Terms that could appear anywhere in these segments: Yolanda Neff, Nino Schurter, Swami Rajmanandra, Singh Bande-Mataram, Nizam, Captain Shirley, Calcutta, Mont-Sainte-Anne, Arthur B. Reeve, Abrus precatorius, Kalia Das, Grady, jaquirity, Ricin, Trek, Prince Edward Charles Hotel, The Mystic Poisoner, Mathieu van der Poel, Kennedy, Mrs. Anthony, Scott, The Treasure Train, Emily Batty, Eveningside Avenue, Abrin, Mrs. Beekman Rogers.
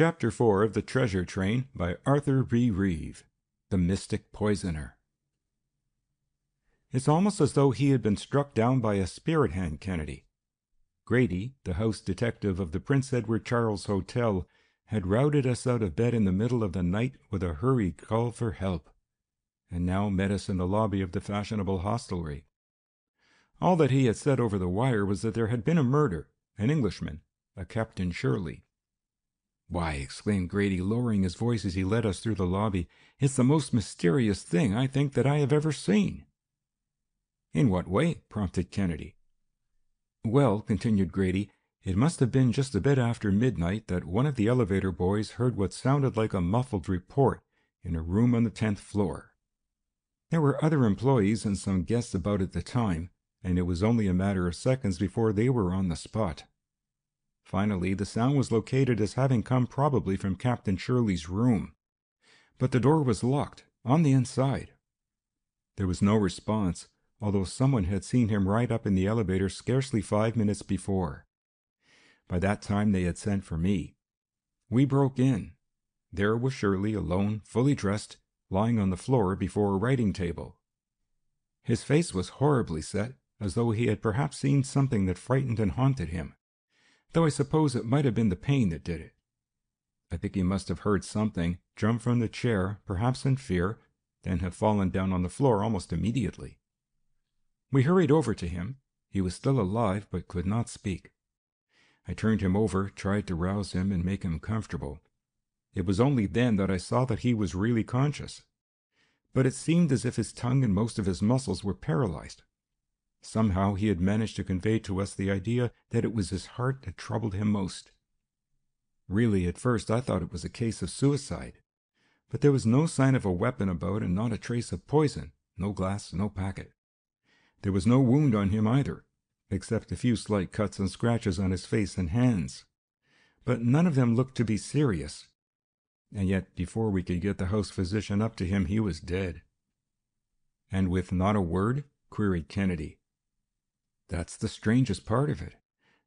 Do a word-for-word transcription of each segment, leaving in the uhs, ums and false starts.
Chapter four of The Treasure Train by Arthur B. Reeve, The Mystic Poisoner. It's almost as though he had been struck down by a spirit hand, Kennedy. Grady, the house detective of the Prince Edward Charles Hotel, had routed us out of bed in the middle of the night with a hurried call for help, and now met us in the lobby of the fashionable hostelry. All that he had said over the wire was that there had been a murder, an Englishman, a Captain Shirley. "Why," exclaimed Grady, lowering his voice as he led us through the lobby, "it's the most mysterious thing, I think, that I have ever seen." "In what way?" prompted Kennedy. "Well," continued Grady, "it must have been just a bit after midnight that one of the elevator boys heard what sounded like a muffled report in a room on the tenth floor. There were other employees and some guests about at the time, and it was only a matter of seconds before they were on the spot. Finally, the sound was located as having come probably from Captain Shirley's room, but the door was locked on the inside. There was no response, although someone had seen him ride up in the elevator scarcely five minutes before. By that time they had sent for me. We broke in. There was Shirley alone, fully dressed, lying on the floor before a writing table. His face was horribly set, as though he had perhaps seen something that frightened and haunted him, though I suppose it might have been the pain that did it. I think he must have heard something, jumped from the chair, perhaps in fear, then have fallen down on the floor almost immediately. We hurried over to him. He was still alive, but could not speak. I turned him over, tried to rouse him and make him comfortable. It was only then that I saw that he was really conscious, but it seemed as if his tongue and most of his muscles were paralyzed. Somehow he had managed to convey to us the idea that it was his heart that troubled him most. Really, at first I thought it was a case of suicide, but there was no sign of a weapon about and not a trace of poison, no glass, no packet. There was no wound on him either, except a few slight cuts and scratches on his face and hands, but none of them looked to be serious, and yet before we could get the house physician up to him he was dead." "And with not a word?" queried Kennedy. "That's the strangest part of it.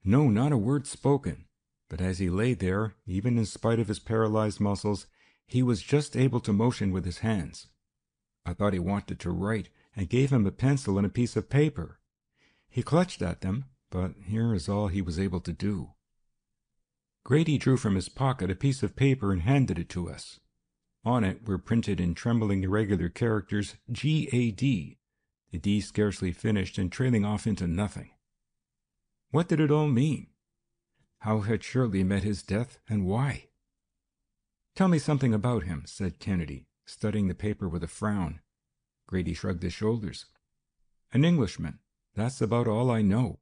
No, not a word spoken, but as he lay there, even in spite of his paralyzed muscles, he was just able to motion with his hands. I thought he wanted to write, and gave him a pencil and a piece of paper. He clutched at them, but here is all he was able to do." Grady drew from his pocket a piece of paper and handed it to us. On it were printed in trembling irregular characters G A D, the D scarcely finished and trailing off into nothing. What did it all mean? How had Shirley met his death, and why? "Tell me something about him," said Kennedy, studying the paper with a frown. Grady shrugged his shoulders. "An Englishman. That's about all I know.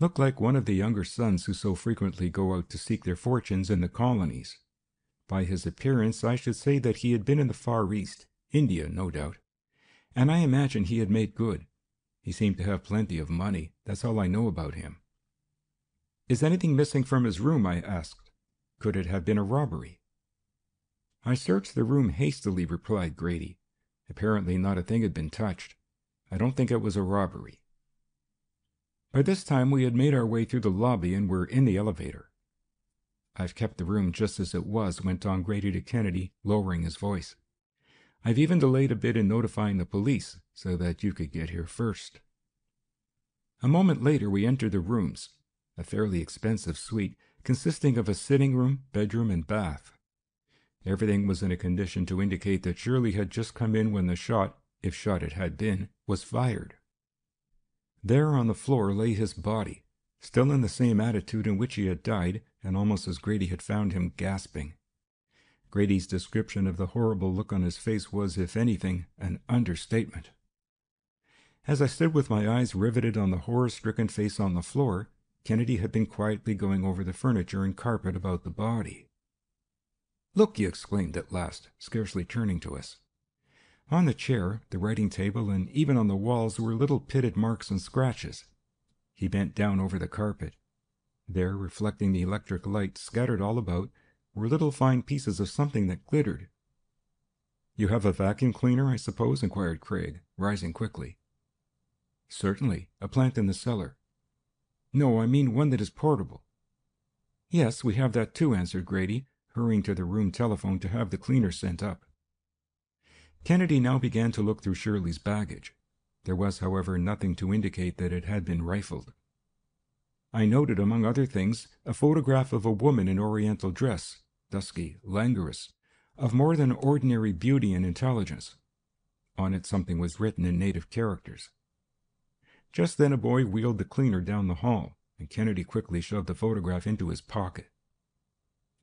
Looked like one of the younger sons who so frequently go out to seek their fortunes in the colonies. By his appearance I should say that he had been in the Far East, India, no doubt, and I imagine he had made good. He seemed to have plenty of money. That's all I know about him." "Is anything missing from his room?" I asked. "Could it have been a robbery?" "I searched the room hastily," replied Grady. Apparently not a thing had been touched. I don't think it was a robbery. By this time we had made our way through the lobby and were in the elevator. "I've kept the room just as it was," went on Grady to Kennedy, lowering his voice. "I've even delayed a bit in notifying the police, so that you could get here first." A moment later we entered the rooms, a fairly expensive suite, consisting of a sitting room, bedroom, and bath. Everything was in a condition to indicate that Shirley had just come in when the shot, if shot it had been, was fired. There on the floor lay his body, still in the same attitude in which he had died, and almost as Grady had found him, gasping. Grady's description of the horrible look on his face was, if anything, an understatement. As I stood with my eyes riveted on the horror-stricken face on the floor, Kennedy had been quietly going over the furniture and carpet about the body. "Look!" he exclaimed at last, scarcely turning to us. On the chair, the writing table, and even on the walls were little pitted marks and scratches. He bent down over the carpet. There, reflecting the electric light scattered all about, were little fine pieces of something that glittered. "You have a vacuum cleaner, I suppose?" inquired Craig, rising quickly. "Certainly. A plant in the cellar." "No, I mean one that is portable." "Yes, we have that too," answered Grady, hurrying to the room telephone to have the cleaner sent up. Kennedy now began to look through Shirley's baggage. There was, however, nothing to indicate that it had been rifled. I noted, among other things, a photograph of a woman in Oriental dress, dusky, languorous, of more than ordinary beauty and intelligence. On it something was written in native characters. Just then a boy wheeled the cleaner down the hall, and Kennedy quickly shoved the photograph into his pocket.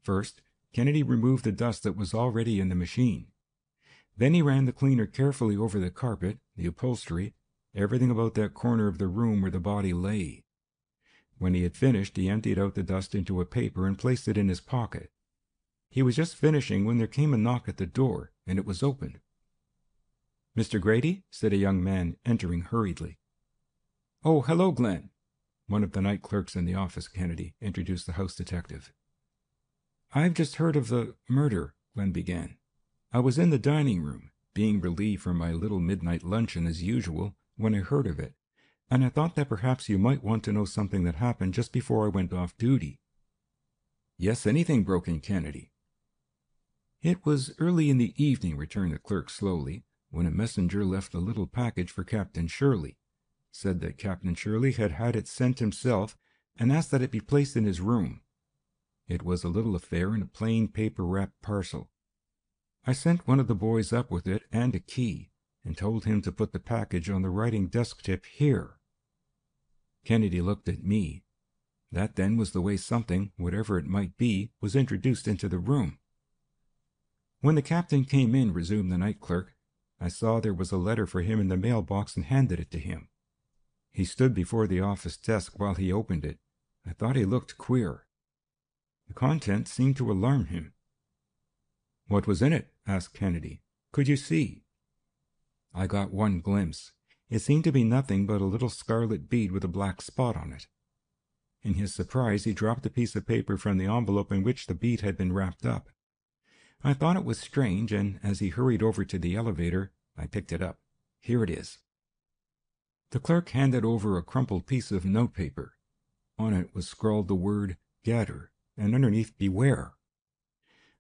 First, Kennedy removed the dust that was already in the machine. Then he ran the cleaner carefully over the carpet, the upholstery, everything about that corner of the room where the body lay. When he had finished, he emptied out the dust into a paper and placed it in his pocket. He was just finishing when there came a knock at the door, and it was opened. "Mister Grady," said a young man, entering hurriedly. "Oh, hello, Glenn." One of the night clerks in the office, Kennedy, introduced the house detective. "I've just heard of the murder," Glenn began. "I was in the dining room, being relieved from my little midnight luncheon as usual, when I heard of it, and I thought that perhaps you might want to know something that happened just before I went off duty." "Yes, anything," broke in Kennedy. "It was early in the evening," returned the clerk slowly, "when a messenger left a little package for Captain Shirley. Said that Captain Shirley had had it sent himself, and asked that it be placed in his room. It was a little affair in a plain paper-wrapped parcel. I sent one of the boys up with it and a key, and told him to put the package on the writing desk tip here." Kennedy looked at me. That then was the way something, whatever it might be, was introduced into the room. "When the captain came in," resumed the night clerk, "I saw there was a letter for him in the mailbox and handed it to him. He stood before the office desk while he opened it. I thought he looked queer. The contents seemed to alarm him." "What was in it?" asked Kennedy. "Could you see?" I got one glimpse. It seemed to be nothing but a little scarlet bead with a black spot on it. In his surprise, he dropped the piece of paper from the envelope in which the bead had been wrapped up. I thought it was strange, and as he hurried over to the elevator, I picked it up. "Here it is." The clerk handed over a crumpled piece of notepaper. On it was scrawled the word "Gather," and underneath "Beware."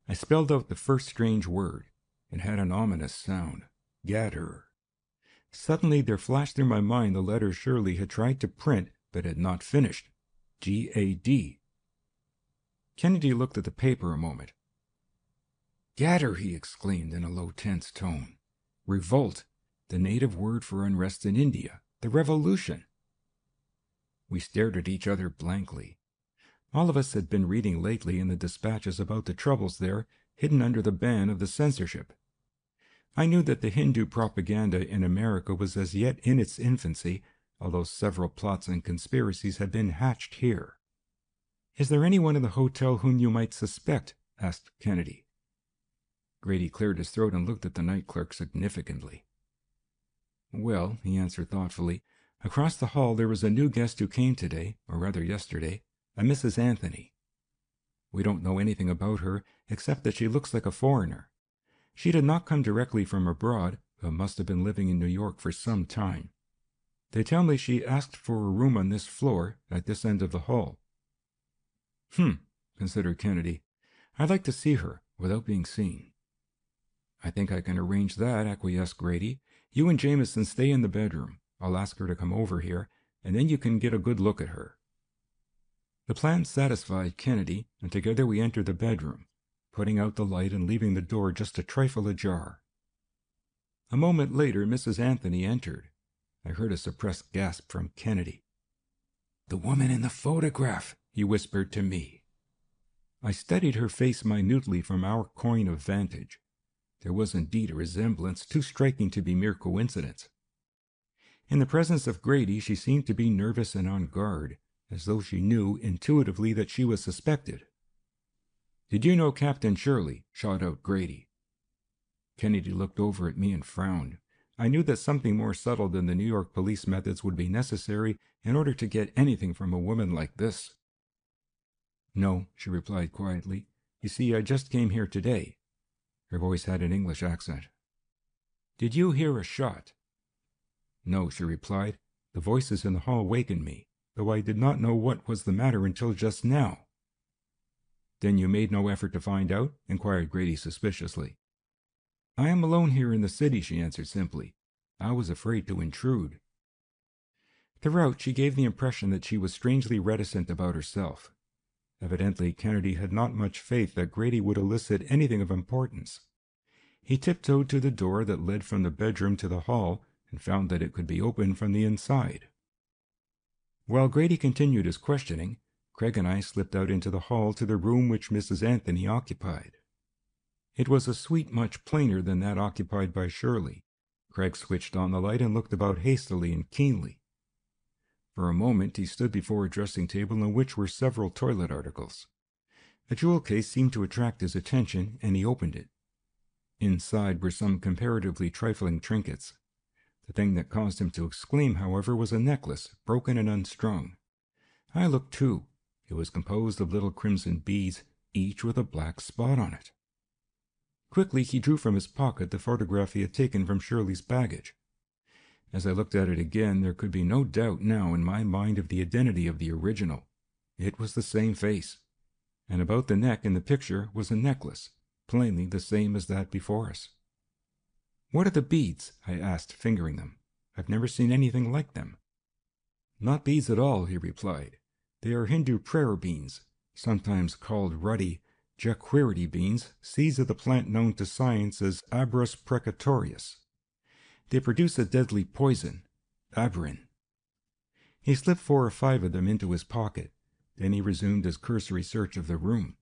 I spelled out the first strange word. It had an ominous sound. "Gather." Suddenly there flashed through my mind the letter Shirley had tried to print but had not finished. G A D. Kennedy looked at the paper a moment. "Gather!" he exclaimed in a low, tense tone. "Revolt, the native word for unrest in India, the revolution." We stared at each other blankly. All of us had been reading lately in the dispatches about the troubles there, hidden under the ban of the censorship. I knew that the Hindu propaganda in America was as yet in its infancy, although several plots and conspiracies had been hatched here. "Is there anyone in the hotel whom you might suspect?" asked Kennedy. Grady cleared his throat and looked at the night clerk significantly. "Well," he answered thoughtfully, "across the hall there was a new guest who came today, or rather yesterday, a Missus Anthony. We don't know anything about her, except that she looks like a foreigner. She did not come directly from abroad, but must have been living in New York for some time. They tell me she asked for a room on this floor, at this end of the hall." "Hmm," considered Kennedy. "I'd like to see her, without being seen." "I think I can arrange that," acquiesced Grady. "You and Jameson stay in the bedroom. I'll ask her to come over here, and then you can get a good look at her." The plan satisfied Kennedy, and together we entered the bedroom, putting out the light and leaving the door just a trifle ajar. A moment later, Missus Anthony entered. I heard a suppressed gasp from Kennedy. "The woman in the photograph," he whispered to me. I studied her face minutely from our coign of vantage. There was indeed a resemblance too striking to be mere coincidence. In the presence of Grady, she seemed to be nervous and on guard, as though she knew intuitively that she was suspected. "Did you know Captain Shirley?" shot out Grady. Kennedy looked over at me and frowned. I knew that something more subtle than the New York police methods would be necessary in order to get anything from a woman like this. "No," she replied quietly. "You see, I just came here today." Her voice had an English accent. "Did you hear a shot?" "No," she replied. "The voices in the hall wakened me, though I did not know what was the matter until just now." "Then you made no effort to find out?" inquired Grady suspiciously. "I am alone here in the city," she answered simply. "I was afraid to intrude." Throughout, she gave the impression that she was strangely reticent about herself. Evidently, Kennedy had not much faith that Grady would elicit anything of importance. He tiptoed to the door that led from the bedroom to the hall and found that it could be opened from the inside. While Grady continued his questioning, Craig and I slipped out into the hall to the room which Missus Anthony occupied. It was a suite much plainer than that occupied by Shirley. Craig switched on the light and looked about hastily and keenly. For a moment he stood before a dressing table on which were several toilet articles. A jewel case seemed to attract his attention, and he opened it. Inside were some comparatively trifling trinkets. The thing that caused him to exclaim, however, was a necklace, broken and unstrung. I looked too. It was composed of little crimson beads, each with a black spot on it. Quickly he drew from his pocket the photograph he had taken from Shirley's baggage. As I looked at it again, there could be no doubt now in my mind of the identity of the original. It was the same face, and about the neck in the picture was a necklace, plainly the same as that before us. "What are the beads?" I asked, fingering them. "I've never seen anything like them." "Not beads at all," he replied. "They are Hindu prayer beans, sometimes called ruddy jaquirity beans, seeds of the plant known to science as Abrus precatorius. They produce a deadly poison, Abrin." He slipped four or five of them into his pocket. Then he resumed his cursory search of the room.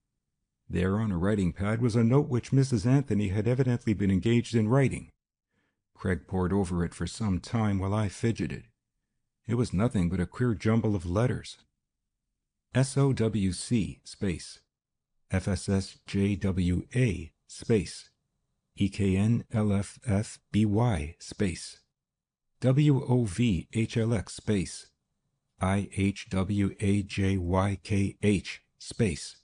There on a writing-pad was a note which Missus Anthony had evidently been engaged in writing. Craig pored over it for some time while I fidgeted. It was nothing but a queer jumble of letters. S O W C space F S S J W A space E K N L F F B Y space W O V H L X space I H W A J Y K H space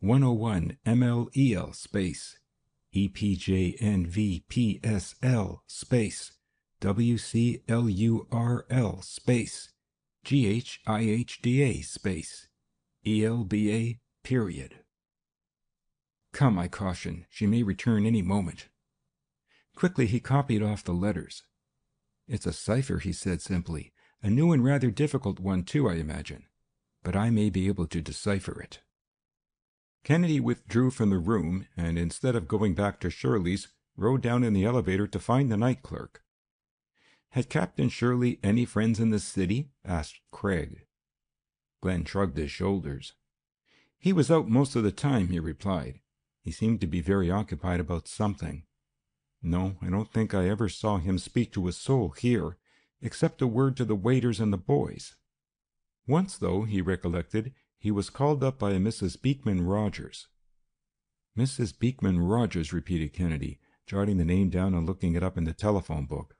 one oh one M L E L space E P J N V P S L space W C L U R L space G H I H D A space E L B A period. "Come," I cautioned, "she may return any moment." Quickly he copied off the letters. "It's a cipher," he said simply. "A new and rather difficult one, too, I imagine. But I may be able to decipher it." Kennedy withdrew from the room, and instead of going back to Shirley's, rode down in the elevator to find the night clerk. "Had Captain Shirley any friends in the city?" asked Craig. Glenn shrugged his shoulders. "He was out most of the time," he replied. "He seemed to be very occupied about something. No, I don't think I ever saw him speak to a soul here, except a word to the waiters and the boys. Once, though, he recollected, he was called up by a Missus Beekman Rogers." "Missus Beekman Rogers," repeated Kennedy, jotting the name down and looking it up in the telephone book.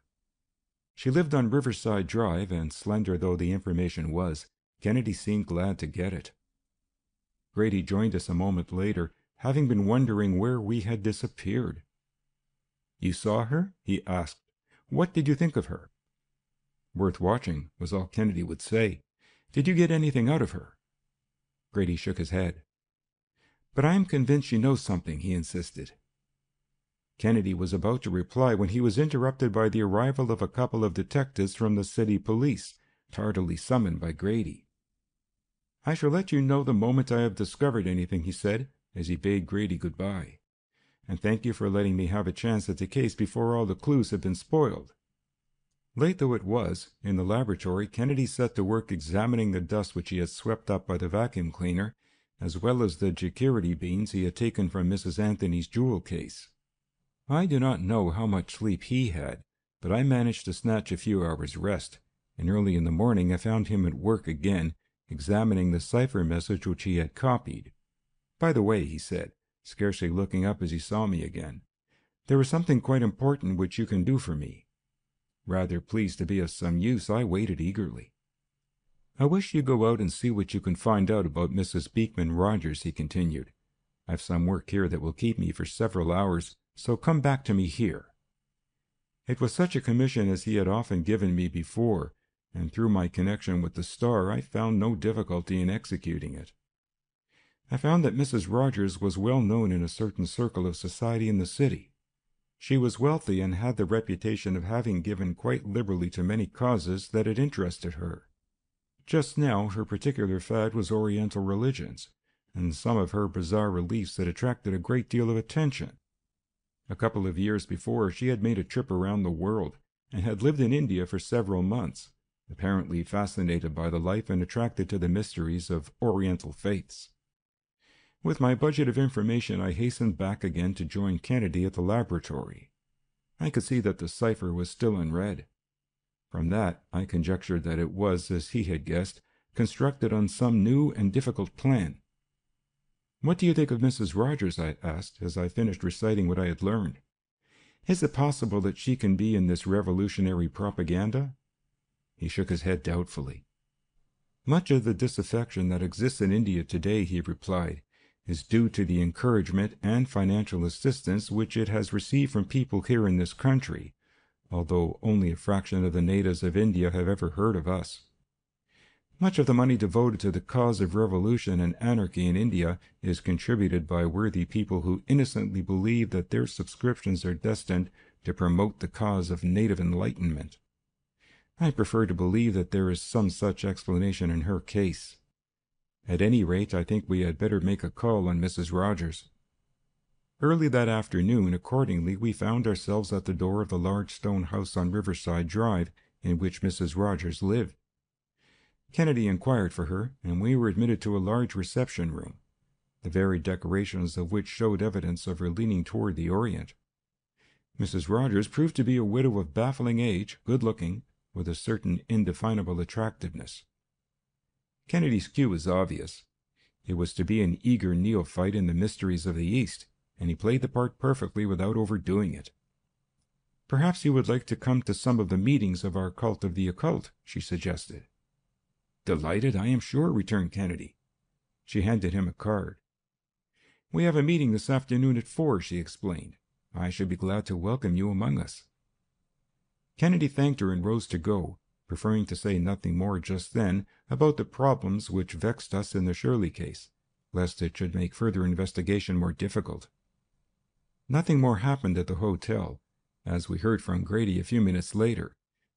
She lived on Riverside Drive, and slender though the information was, Kennedy seemed glad to get it. Grady joined us a moment later, having been wondering where we had disappeared. "You saw her?" he asked. "What did you think of her?" "Worth watching," was all Kennedy would say. "Did you get anything out of her?" Grady shook his head. "But I am convinced she knows something," he insisted. Kennedy was about to reply when he was interrupted by the arrival of a couple of detectives from the city police, tardily summoned by Grady. "I shall let you know the moment I have discovered anything," he said, as he bade Grady goodbye. "And thank you for letting me have a chance at the case before all the clues have been spoiled." Late though it was, in the laboratory Kennedy set to work examining the dust which he had swept up by the vacuum cleaner, as well as the jaquirity beans he had taken from Missus Anthony's jewel case. I do not know how much sleep he had, but I managed to snatch a few hours' rest, and early in the morning I found him at work again, examining the cipher message which he had copied. "By the way," he said, scarcely looking up as he saw me again, "there is something quite important which you can do for me." Rather pleased to be of some use, I waited eagerly. "I wish you'd go out and see what you can find out about Missus Beekman Rogers," he continued. "I've some work here that will keep me for several hours, so come back to me here." It was such a commission as he had often given me before, and through my connection with the Star I found no difficulty in executing it. I found that Missus Rogers was well known in a certain circle of society in the city. She was wealthy and had the reputation of having given quite liberally to many causes that had interested her. Just now her particular fad was Oriental religions, and some of her bizarre reliefs had attracted a great deal of attention. A couple of years before, she had made a trip around the world, and had lived in India for several months, apparently fascinated by the life and attracted to the mysteries of Oriental faiths. With my budget of information, I hastened back again to join Kennedy at the laboratory. I could see that the cipher was still unread. From that, I conjectured that it was, as he had guessed, constructed on some new and difficult plan. "What do you think of Missus Rogers?" I asked, as I finished reciting what I had learned. "Is it possible that she can be in this revolutionary propaganda?" He shook his head doubtfully. "Much of the disaffection that exists in India today," he replied, "is due to the encouragement and financial assistance which it has received from people here in this country, although only a fraction of the natives of India have ever heard of us. Much of the money devoted to the cause of revolution and anarchy in India is contributed by worthy people who innocently believe that their subscriptions are destined to promote the cause of native enlightenment. I prefer to believe that there is some such explanation in her case. At any rate, I think we had better make a call on Missus Rogers." Early that afternoon, accordingly, we found ourselves at the door of the large stone house on Riverside Drive in which Missus Rogers lived. Kennedy inquired for her, and we were admitted to a large reception room, the varied decorations of which showed evidence of her leaning toward the Orient. Missus Rogers proved to be a widow of baffling age, good-looking, with a certain indefinable attractiveness. Kennedy's cue was obvious. It was to be an eager neophyte in the mysteries of the East, and he played the part perfectly without overdoing it. "Perhaps you would like to come to some of the meetings of our cult of the occult," she suggested. "Delighted, I am sure," returned Kennedy. She handed him a card. "We have a meeting this afternoon at four," she explained. "I should be glad to welcome you among us." Kennedy thanked her and rose to go, preferring to say nothing more just then about the problems which vexed us in the Shirley case, lest it should make further investigation more difficult. Nothing more happened at the hotel, as we heard from Grady a few minutes later,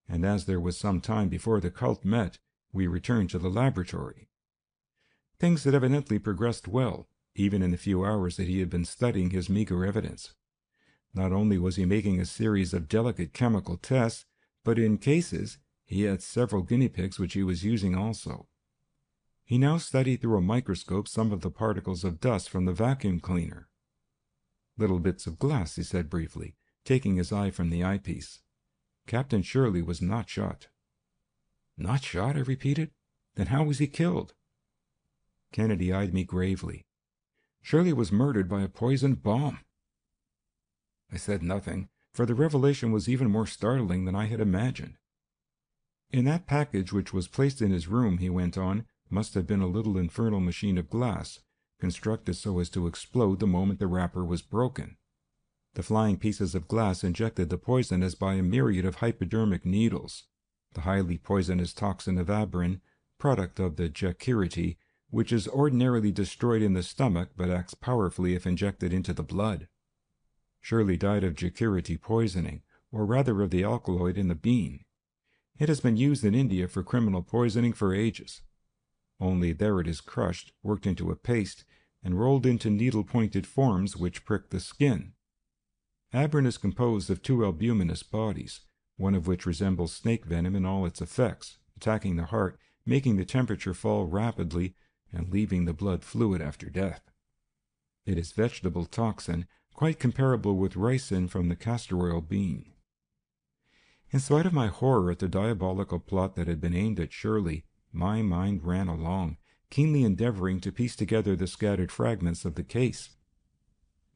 and as there was some time before the cult met, we returned to the laboratory. Things had evidently progressed well, even in the few hours that he had been studying his meager evidence. Not only was he making a series of delicate chemical tests, but in cases he had several guinea pigs which he was using also. He now studied through a microscope some of the particles of dust from the vacuum cleaner. "Little bits of glass," he said briefly, taking his eye from the eyepiece. Captain Shirley was not shot. "Not shot?" I repeated. "Then how was he killed?" Kennedy eyed me gravely. "Shirley was murdered by a poisoned bomb." I said nothing, for the revelation was even more startling than I had imagined. "In that package which was placed in his room," he went on, "must have been a little infernal machine of glass, constructed so as to explode the moment the wrapper was broken. The flying pieces of glass injected the poison as by a myriad of hypodermic needles, the highly poisonous toxin of Abrin, product of the jacchirity, which is ordinarily destroyed in the stomach but acts powerfully if injected into the blood. Shirley died of jacchirity poisoning, or rather of the alkaloid in the bean. It has been used in India for criminal poisoning for ages. Only there it is crushed, worked into a paste, and rolled into needle-pointed forms which prick the skin. Abrin is composed of two albuminous bodies, one of which resembles snake venom in all its effects, attacking the heart, making the temperature fall rapidly, and leaving the blood fluid after death. It is vegetable toxin, quite comparable with ricin from the castor oil bean." In spite of my horror at the diabolical plot that had been aimed at Shirley, my mind ran along, keenly endeavoring to piece together the scattered fragments of the case.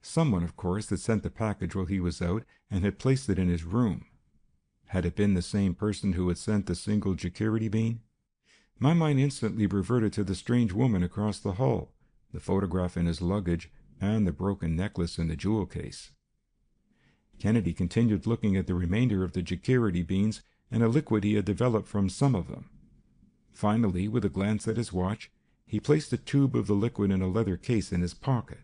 Someone, of course, had sent the package while he was out, and had placed it in his room. Had it been the same person who had sent the single jacchirity bean? My mind instantly reverted to the strange woman across the hall, the photograph in his luggage, and the broken necklace in the jewel case. Kennedy continued looking at the remainder of the jacchirity beans and a liquid he had developed from some of them. Finally, with a glance at his watch, He placed the tube of the liquid in a leather case in his pocket.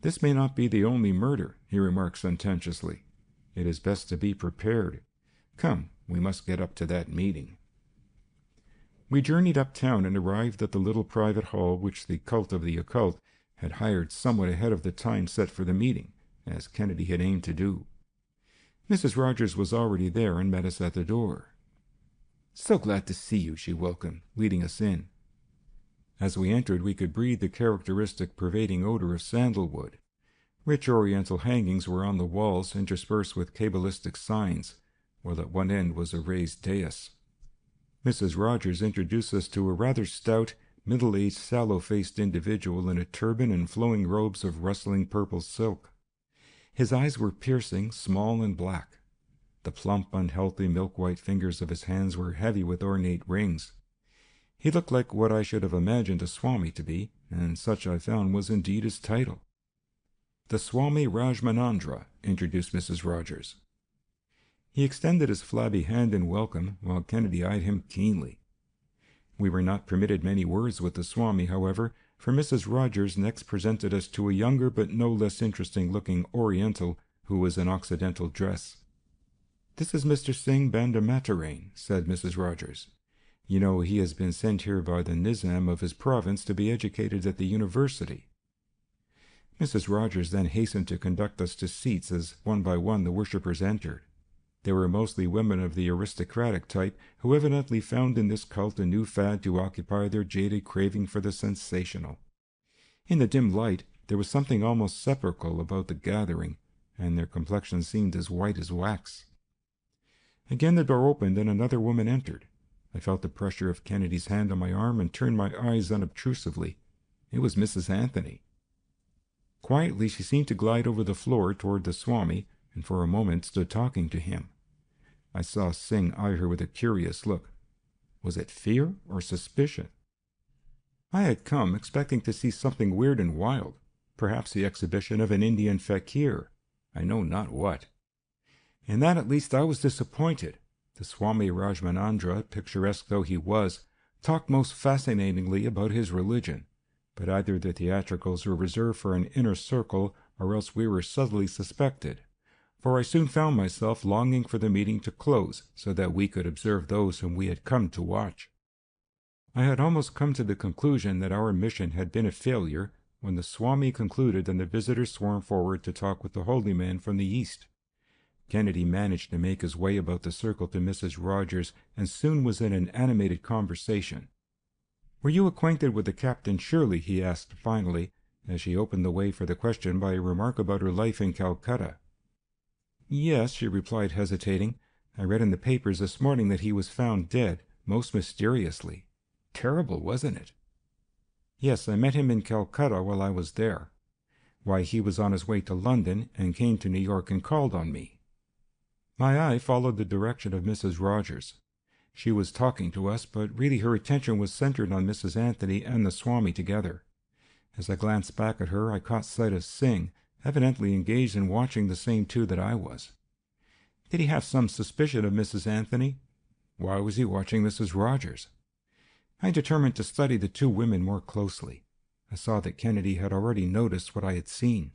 "This may not be the only murder," he remarked sententiously. "It is best to be prepared. Come, we must get up to that meeting." We journeyed uptown and arrived at the little private hall which the cult of the occult had hired somewhat ahead of the time set for the meeting, as Kennedy had aimed to do. Missus Rogers was already there and met us at the door. "So glad to see you," she welcomed, leading us in. As we entered, we could breathe the characteristic pervading odor of sandalwood. Rich oriental hangings were on the walls, interspersed with cabalistic signs, while at one end was a raised dais. Missus Rogers introduced us to a rather stout, middle-aged, sallow-faced individual in a turban and flowing robes of rustling purple silk. His eyes were piercing, small and black. The plump, unhealthy, milk-white fingers of his hands were heavy with ornate rings. He looked like what I should have imagined a Swami to be, and such I found was indeed his title. "The Swami Rajmanandra," introduced Missus Rogers. He extended his flabby hand in welcome, while Kennedy eyed him keenly. We were not permitted many words with the Swami, however, for Missus Rogers next presented us to a younger but no less interesting-looking Oriental who was in Occidental dress. "This is Mister Singh Bande-Mataram," said Missus Rogers. "You know, he has been sent here by the Nizam of his province to be educated at the university." Missus Rogers then hastened to conduct us to seats as one by one the worshippers entered. They were mostly women of the aristocratic type, who evidently found in this cult a new fad to occupy their jaded craving for the sensational. In the dim light there was something almost sepulchral about the gathering, and their complexions seemed as white as wax. Again the door opened and another woman entered. I felt the pressure of Kennedy's hand on my arm and turned my eyes unobtrusively. It was Missus Anthony. Quietly she seemed to glide over the floor toward the Swami, and for a moment stood talking to him. I saw Singh eye her with a curious look. Was it fear or suspicion? I had come expecting to see something weird and wild, perhaps the exhibition of an Indian fakir, I know not what. In that at least I was disappointed. The Swami Rajmanandra, picturesque though he was, talked most fascinatingly about his religion, but either the theatricals were reserved for an inner circle, or else we were subtly suspected, for I soon found myself longing for the meeting to close, so that we could observe those whom we had come to watch. I had almost come to the conclusion that our mission had been a failure, when the Swami concluded and the visitors swarmed forward to talk with the holy man from the east. Kennedy managed to make his way about the circle to Missus Rogers, and soon was in an animated conversation. "Were you acquainted with the Captain Shirley?" he asked finally, as she opened the way for the question by a remark about her life in Calcutta. "Yes," she replied, hesitating. "I read in the papers this morning that he was found dead, most mysteriously. Terrible, wasn't it?" "Yes, I met him in Calcutta while I was there. Why, he was on his way to London, and came to New York and called on me." My eye followed the direction of Missus Rogers. She was talking to us, but really her attention was centered on Missus Anthony and the Swami together. As I glanced back at her, I caught sight of Singh, evidently engaged in watching the same two that I was. Did he have some suspicion of Missus Anthony? Why was he watching Missus Rogers? I determined to study the two women more closely. I saw that Kennedy had already noticed what I had seen.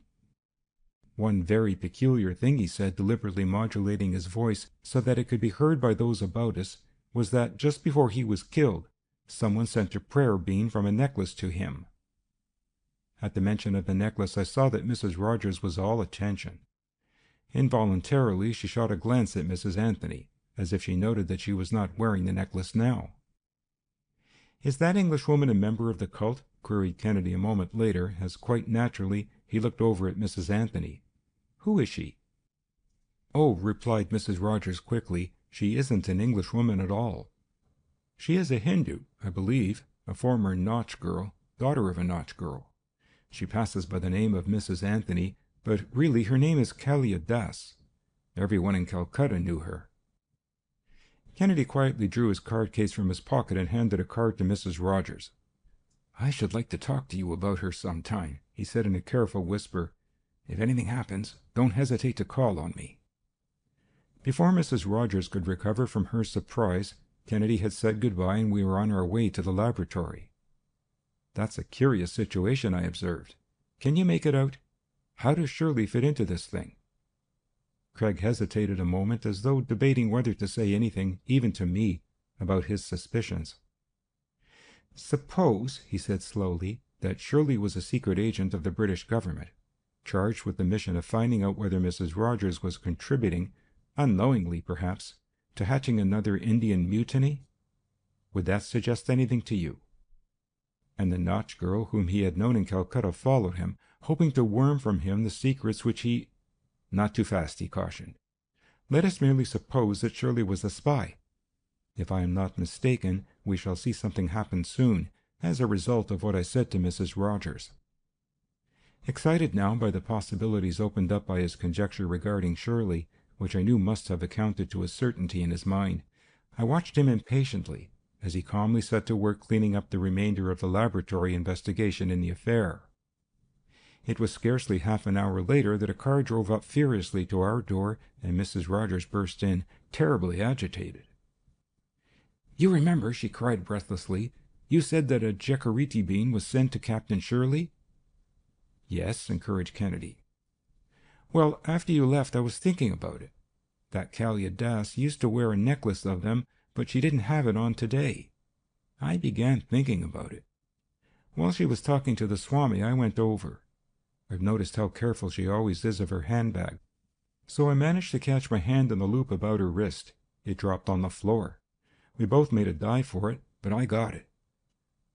"One very peculiar thing," he said, deliberately modulating his voice so that it could be heard by those about us, was that just before he was killed, someone sent a prayer bean from a necklace to him. At the mention of the necklace, I saw that Missus Rogers was all attention. Involuntarily, she shot a glance at Missus Anthony, as if she noted that she was not wearing the necklace now. "Is that Englishwoman a member of the cult?" queried Kennedy a moment later, as quite naturally he looked over at Missus Anthony. "Who is she?" "Oh," replied Missus Rogers quickly, "she isn't an Englishwoman at all. She is a Hindu, I believe, a former Notch girl, daughter of a Notch girl. She passes by the name of Missus Anthony, but really her name is Kalia Das. Everyone in Calcutta knew her." Kennedy quietly drew his card case from his pocket and handed a card to Missus Rogers. "I should like to talk to you about her some time," he said in a careful whisper. "If anything happens, don't hesitate to call on me." Before Missus Rogers could recover from her surprise, Kennedy had said good-bye, and we were on our way to the laboratory. "That's a curious situation," I observed. "Can you make it out? How does Shirley fit into this thing?" Craig hesitated a moment, as though debating whether to say anything, even to me, about his suspicions. "Suppose," he said slowly, "that Shirley was a secret agent of the British government, charged with the mission of finding out whether Missus Rogers was contributing, unknowingly perhaps, to hatching another Indian mutiny? Would that suggest anything to you?" And the Notch girl whom he had known in Calcutta followed him, hoping to worm from him the secrets which he— "Not too fast," he cautioned. "Let us merely suppose that Shirley was a spy. If I am not mistaken, we shall see something happen soon, as a result of what I said to Missus Rogers." Excited now by the possibilities opened up by his conjecture regarding Shirley, which I knew must have accounted to a certainty in his mind, I watched him impatiently, as he calmly set to work cleaning up the remainder of the laboratory investigation in the affair. It was scarcely half an hour later that a car drove up furiously to our door, and Missus Rogers burst in, terribly agitated. "You remember," she cried breathlessly, "you said that a Jecariti bean was sent to Captain Shirley?" "Yes," encouraged Kennedy. "Well, after you left, I was thinking about it. That Kalia Das used to wear a necklace of them, but she didn't have it on today. I began thinking about it. While she was talking to the Swami, I went over. I've noticed how careful she always is of her handbag. So I managed to catch my hand in the loop about her wrist. It dropped on the floor. We both made a dive for it, but I got it.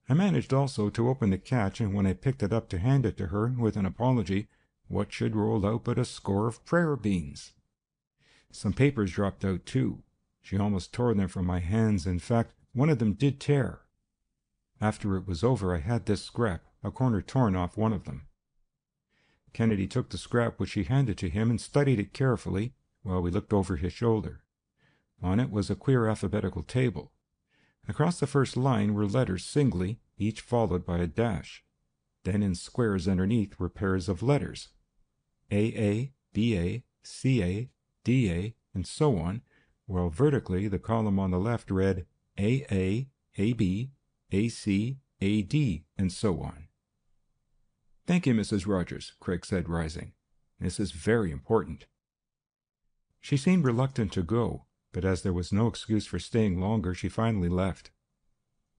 I managed also to open the catch, and when I picked it up to hand it to her, with an apology, what should roll out but a score of prayer beans. Some papers dropped out too. She almost tore them from my hands. In fact, one of them did tear. After it was over, I had this scrap, a corner torn off one of them." Kennedy took the scrap which she handed to him and studied it carefully, while we looked over his shoulder. On it was a queer alphabetical table. Across the first line were letters singly, each followed by a dash. Then in squares underneath were pairs of letters, A A, B A, C A, D A, and so on, while vertically the column on the left read A A, A B, A C, A D, and so on. "Thank you, Missus Rogers," Craig said, rising. "This is very important." She seemed reluctant to go, but as there was no excuse for staying longer, she finally left.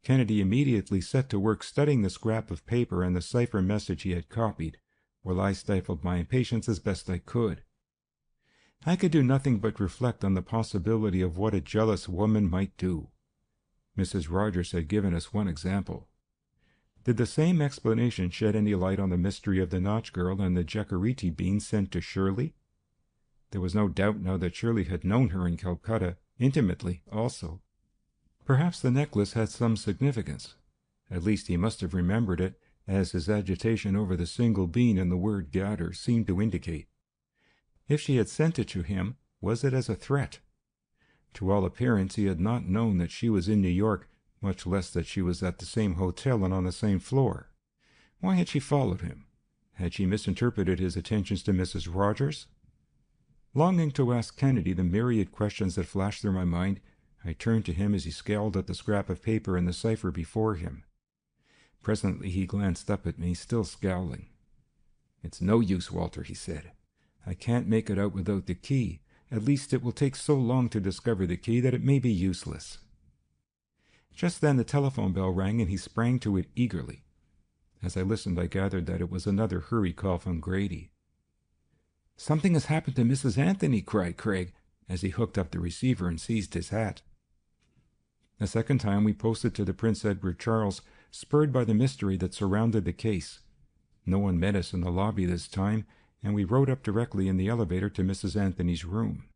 Kennedy immediately set to work studying the scrap of paper and the cipher message he had copied, while I stifled my impatience as best I could. I could do nothing but reflect on the possibility of what a jealous woman might do. Missus Rogers had given us one example. Did the same explanation shed any light on the mystery of the Notch girl and the Jecariti bean sent to Shirley? There was no doubt now that Shirley had known her in Calcutta, intimately also. Perhaps the necklace had some significance. At least he must have remembered it, as his agitation over the single bean and the word "gatter" seemed to indicate. If she had sent it to him, was it as a threat? To all appearance he had not known that she was in New York, much less that she was at the same hotel and on the same floor. Why had she followed him? Had she misinterpreted his attentions to Missus Rogers? Longing to ask Kennedy the myriad questions that flashed through my mind, I turned to him as he scowled at the scrap of paper and the cipher before him. Presently he glanced up at me, still scowling. "It's no use, Walter," he said. "I can't make it out without the key. At least it will take so long to discover the key that it may be useless." Just then the telephone bell rang, and he sprang to it eagerly. As I listened, I gathered that it was another hurry call from Grady. "Something has happened to Missus Anthony," cried Craig, as he hooked up the receiver and seized his hat. A second time we posted to the Prince Edward Charles, spurred by the mystery that surrounded the case. No one met us in the lobby this time, and we rode up directly in the elevator to Missus Anthony's room.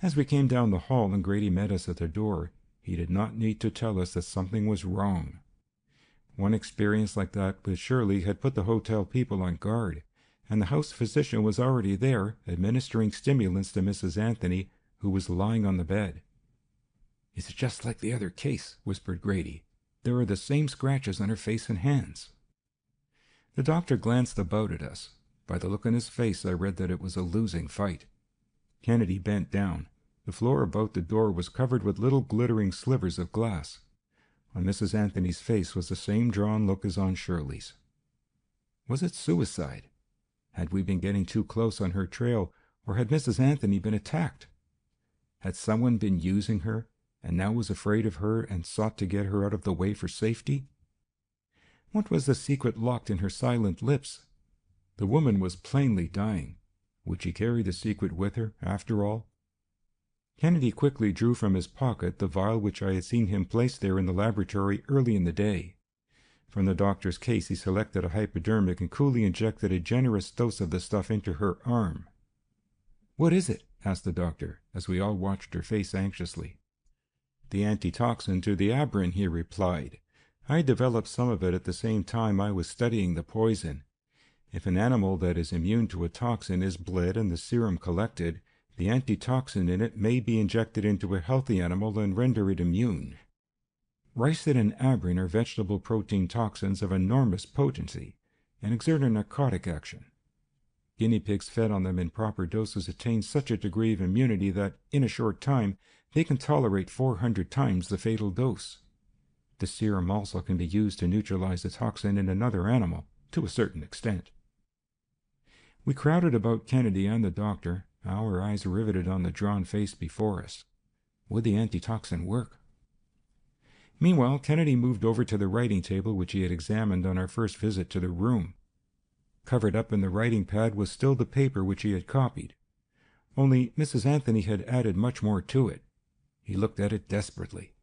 As we came down the hall and Grady met us at the door, he did not need to tell us that something was wrong. One experience like that with Shirley had put the hotel people on guard, and the house physician was already there, administering stimulants to Missus Anthony, who was lying on the bed. "Is it just like the other case?" whispered Grady. "There are the same scratches on her face and hands." The doctor glanced about at us. By the look on his face, I read that it was a losing fight. Kennedy bent down. The floor about the door was covered with little glittering slivers of glass. On Missus Anthony's face was the same drawn look as on Shirley's. Was it suicide? Had we been getting too close on her trail, or had Missus Anthony been attacked? Had someone been using her, and now was afraid of her and sought to get her out of the way for safety? What was the secret locked in her silent lips? The woman was plainly dying. Would she carry the secret with her, after all? Kennedy quickly drew from his pocket the vial which I had seen him place there in the laboratory early in the day. From the doctor's case he selected a hypodermic and coolly injected a generous dose of the stuff into her arm. "What is it?" asked the doctor, as we all watched her face anxiously. "The antitoxin to the Abrin," he replied. "I developed some of it at the same time I was studying the poison. If an animal that is immune to a toxin is bled and the serum collected, the antitoxin in it may be injected into a healthy animal and render it immune." Ricin and Abrin are vegetable protein toxins of enormous potency, and exert a narcotic action. Guinea pigs fed on them in proper doses attain such a degree of immunity that, in a short time, they can tolerate four hundred times the fatal dose. The serum also can be used to neutralize the toxin in another animal, to a certain extent. We crowded about Kennedy and the doctor, our eyes riveted on the drawn face before us. Would the antitoxin work? Meanwhile, Kennedy moved over to the writing table which he had examined on our first visit to the room. Covered up in the writing pad was still the paper which he had copied. Only Missus Anthony had added much more to it. He looked at it desperately.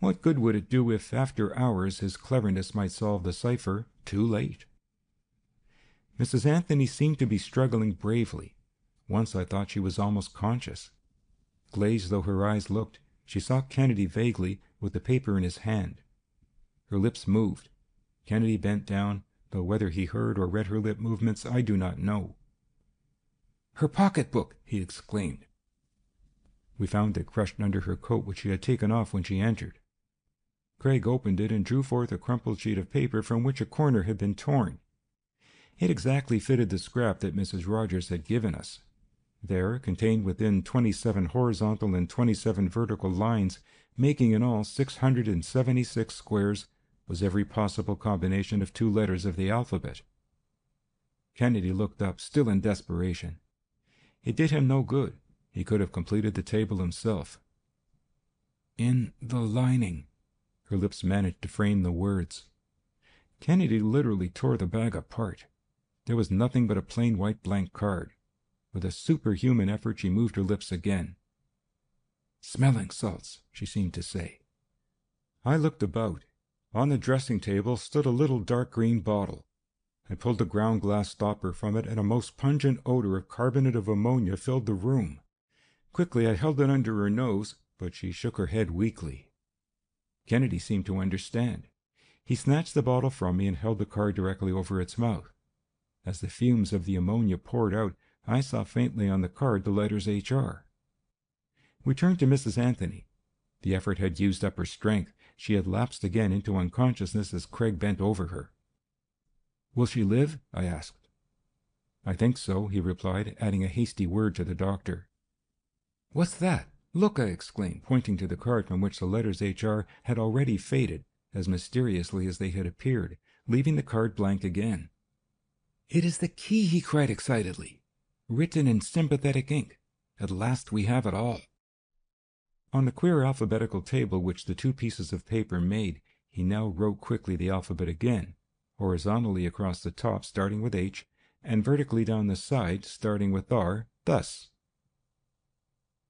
What good would it do if, after hours, his cleverness might solve the cipher too late? Missus Anthony seemed to be struggling bravely. Once I thought she was almost conscious. Glazed though her eyes looked, she saw Kennedy vaguely, with the paper in his hand. Her lips moved. Kennedy bent down, though whether he heard or read her lip movements I do not know. "Her pocketbook!" he exclaimed. We found it crushed under her coat, which she had taken off when she entered. Craig opened it and drew forth a crumpled sheet of paper from which a corner had been torn. It exactly fitted the scrap that Missus Rogers had given us. There, contained within twenty-seven horizontal and twenty-seven vertical lines, making in all six hundred and seventy-six squares, was every possible combination of two letters of the alphabet. Kennedy looked up, still in desperation. It did him no good. He could have completed the table himself. "In the lining," her lips managed to frame the words. Kennedy literally tore the bag apart. There was nothing but a plain white blank card. With a superhuman effort she moved her lips again. "Smelling salts," she seemed to say. I looked about. On the dressing table stood a little dark green bottle. I pulled the ground glass stopper from it, and a most pungent odor of carbonate of ammonia filled the room. Quickly I held it under her nose, but she shook her head weakly. Kennedy seemed to understand. He snatched the bottle from me and held the card directly over its mouth. As the fumes of the ammonia poured out, I saw faintly on the card the letters H R. We turned to Missus Anthony. The effort had used up her strength. She had lapsed again into unconsciousness as Craig bent over her. "Will she live?" I asked. "I think so," he replied, adding a hasty word to the doctor. "What's that? Look!" I exclaimed, pointing to the card from which the letters H R had already faded, as mysteriously as they had appeared, leaving the card blank again. "It is the key," he cried excitedly. "Written in sympathetic ink. At last we have it all." On the queer alphabetical table which the two pieces of paper made, he now wrote quickly the alphabet again, horizontally across the top, starting with H, and vertically down the side, starting with R, thus.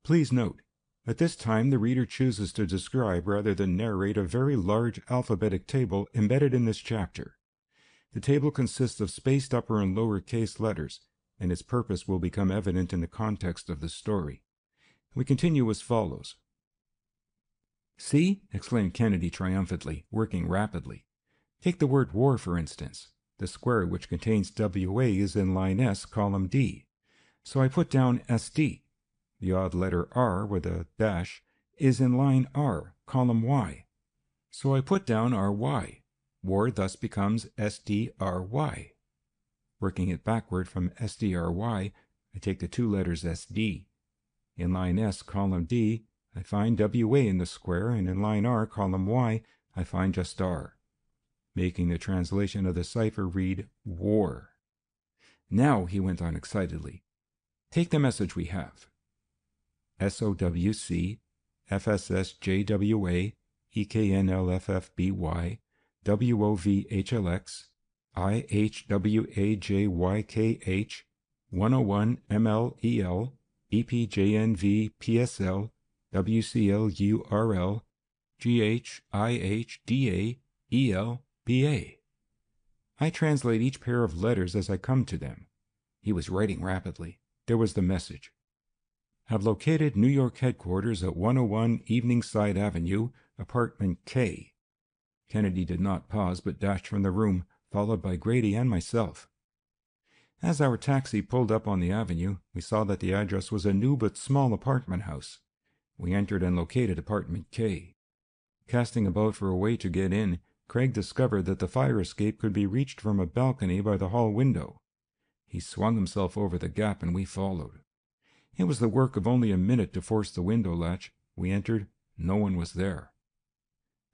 Please note, at this time the reader chooses to describe rather than narrate a very large alphabetic table embedded in this chapter. The table consists of spaced upper and lower case letters, and its purpose will become evident in the context of the story. We continue as follows. "See," exclaimed Kennedy triumphantly, working rapidly. "Take the word war, for instance. The square which contains W A is in line S, column D. So I put down S D. The odd letter R, with a dash, is in line R, column Y. So I put down R Y. War thus becomes S D R Y. Working it backward from S D R Y, I take the two letters S D. In line S, column D, I find W A in the square, and in line R, column Y, I find just star, making the translation of the cipher read war. Now, he went on excitedly, take the message we have. S O W C, F S S J W A, E K N L F F B Y, W O V H L X, I H W A J Y K H, one oh one M L E L, E P J N V P S L, W C L U R L, G H I H D A E L B A. I translate each pair of letters as I come to them. He was writing rapidly. There was the message. Have located New York headquarters at one oh one Eveningside Avenue, apartment K. Kennedy did not pause, but dashed from the room, followed by Grady and myself. As our taxi pulled up on the avenue, we saw that the address was a new but small apartment house. We entered and located apartment K. Casting about for a way to get in, Craig discovered that the fire escape could be reached from a balcony by the hall window. He swung himself over the gap, and we followed. It was the work of only a minute to force the window latch. We entered. No one was there.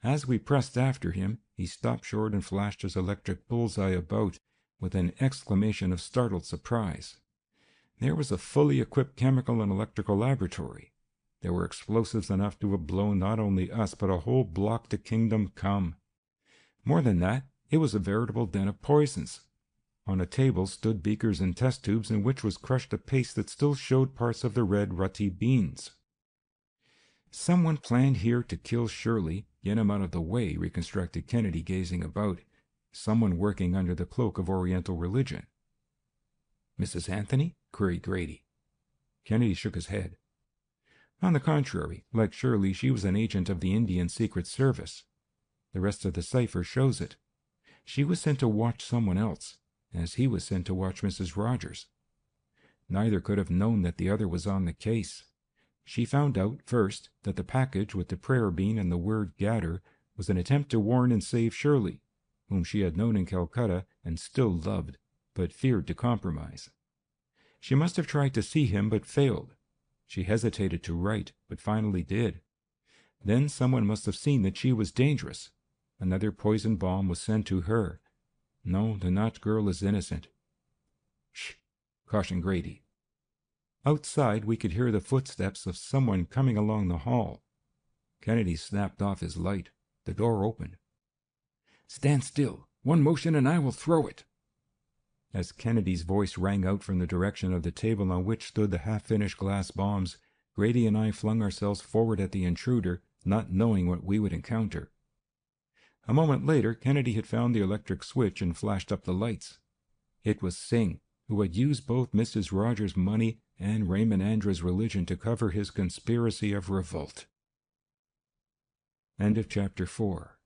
As we pressed after him, he stopped short and flashed his electric bullseye about with an exclamation of startled surprise. There was a fully equipped chemical and electrical laboratory. There were explosives enough to have blown not only us, but a whole block to kingdom come. More than that, it was a veritable den of poisons. On a table stood beakers and test tubes in which was crushed a paste that still showed parts of the red rutty beans. Someone planned here to kill Shirley, get him out of the way, reconstructed Kennedy, gazing about. Someone working under the cloak of Oriental religion. Missus Anthony? Queried Grady. Kennedy shook his head. On the contrary, like Shirley, she was an agent of the Indian Secret Service. The rest of the cipher shows it. She was sent to watch someone else, as he was sent to watch Missus Rogers. Neither could have known that the other was on the case. She found out, first, that the package with the prayer bean and the word "gatter" was an attempt to warn and save Shirley, whom she had known in Calcutta and still loved, but feared to compromise. She must have tried to see him, but failed. She hesitated to write, but finally did. Then someone must have seen that she was dangerous. Another poison bomb was sent to her. No, the Knott girl is innocent. Shh, cautioned Grady. Outside, we could hear the footsteps of someone coming along the hall. Kennedy snapped off his light. The door opened. Stand still. One motion and I will throw it. As Kennedy's voice rang out from the direction of the table on which stood the half-finished glass bombs, Grady and I flung ourselves forward at the intruder, not knowing what we would encounter. A moment later, Kennedy had found the electric switch and flashed up the lights. It was Singh, who had used both Missus Rogers' money and Raymanandra's religion to cover his conspiracy of revolt. End of chapter four.